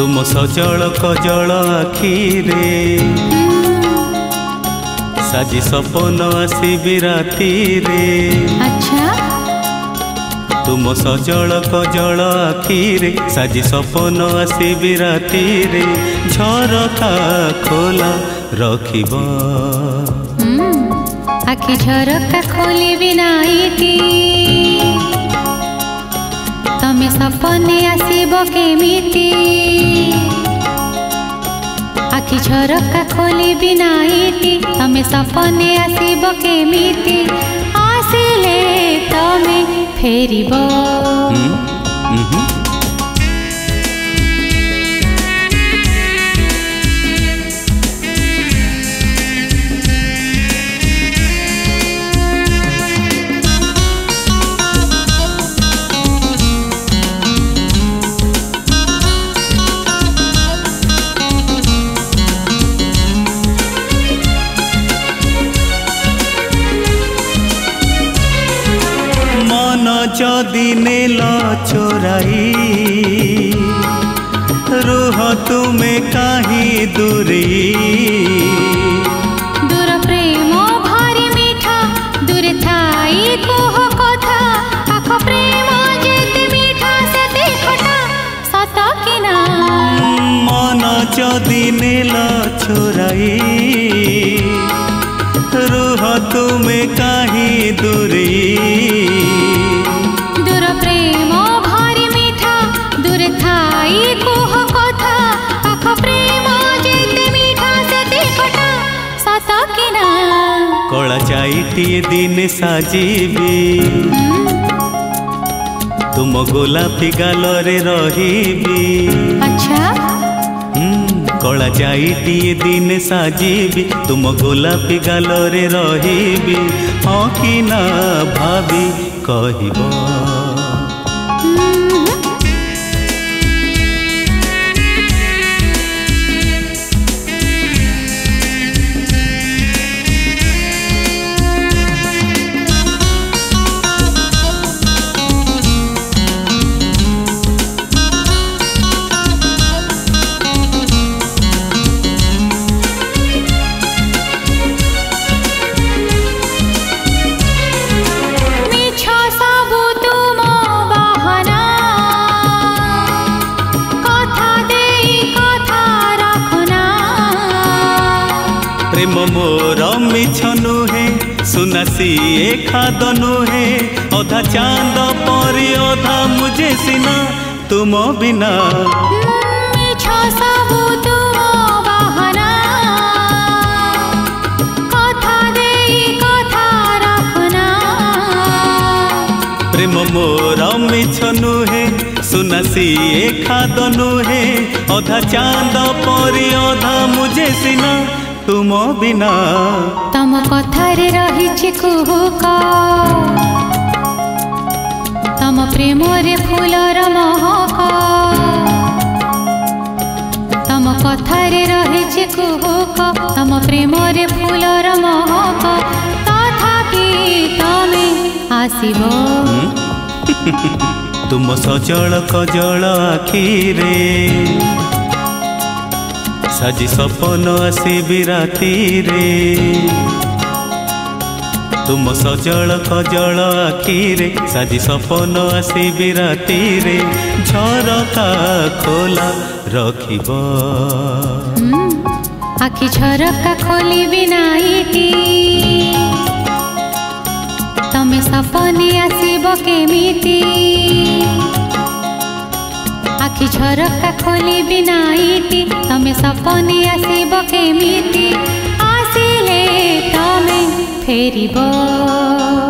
तुम सजल कजल आखिरे साजी सपन आसबि राति रे। अच्छा। तुम सजल कजल आखिरे साजी सपन आसबि राति रे झरका खोला रखिब आखि झरका खोली बिना तमे सपने आसब केमिति आखि झरका खोली बिना तमे सपने आसब केमिति आसिले तमे फेरिब। जदि नेला चोराई रुह तुम्हें कहीं दूरी दूर प्रेम भारी मीठा दूर थाई कोह कथा आखो प्रेम जेते मीठा सेते खटा सता किना। मन जदि नेला चोराई रुह तुम्हें कहीं दूरी कला चाईटी दिन साजीबी तुम गोलापी गालरे रहीबी। अच्छा। कला चाईटी दिन साजीबी तुम गोलापी गालरे रहीबी हाँ कि ना भाभी कहब। प्रेम मोर मिछ नुहे सुना सीए खाद नुहे अधा चांद परी अधा मुझे सिना तुम बिना प्रेम मोर मिछ नुहे सुना सीए खाद नुहे अधा चांद परी अधा मुझे सिना तुम बिना। तम कथारे रही कुहुक तम प्रेम रे फूलर महक तम कथारे रही कुहुक तम प्रेम रे फूलर महक तथापि तमे आसिब। तुम सजल कजल आखिरे साजी सपन आसबि राति रे। तुम सजल कजल आखिरे साजी सपन आसबि राति रे झरका खोला रखिब आखि झरका खोली बिना तमे सपने आसब केमिति आखि झरका खोली बिना तमे सपने आसब केमिति आसिले तमे फेरिब।